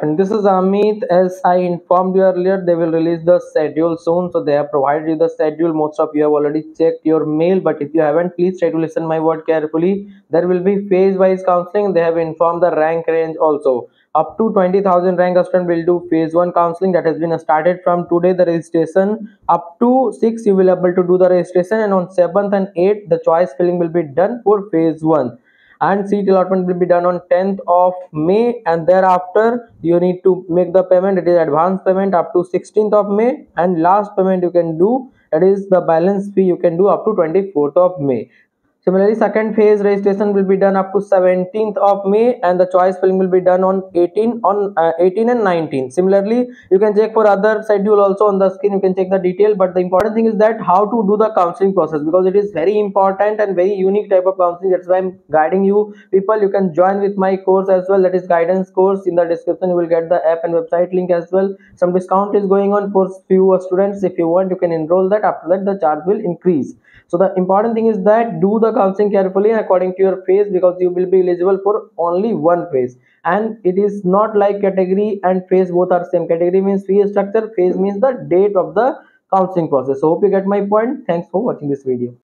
happened? This is Amit. As I informed you earlier, they will release the schedule soon. So they have provided you the schedule. Most of you have already checked your mail, but if you haven't, please try to listen my word carefully. There will be phase-wise counseling. They have informed the rank range also. Up to 20,000 rank aspirant will do phase 1 counseling that has been started from today. The registration up to 6 you will be able to do the registration, and on 7th and 8th the choice filling will be done for phase 1 and seat allotment will be done on 10th of May, and thereafter you need to make the payment. It is advance payment up to 16th of May and last payment you can do, that is the balance fee you can do up to 24th of May. Similarly, second phase registration will be done up to 17th of May and the choice filling will be done on 18 and 19. Similarly, you can check for other schedule also on the screen, you can check the detail, but the important thing is that how to do the counseling process, because it is very important and very unique type of counseling. That's why I'm guiding you people. You can join with my course as well, that is guidance course. In the description you will get the app and website link as well. Some discount is going on for few students. If you want, you can enroll that. After that the charge will increase. So the important thing is that do the counseling carefully and according to your phase, because you will be eligible for only one phase, and it is not like category and phase both are same. Category means fee structure, phase means the date of the counseling process. So hope you get my point. Thanks for watching this video.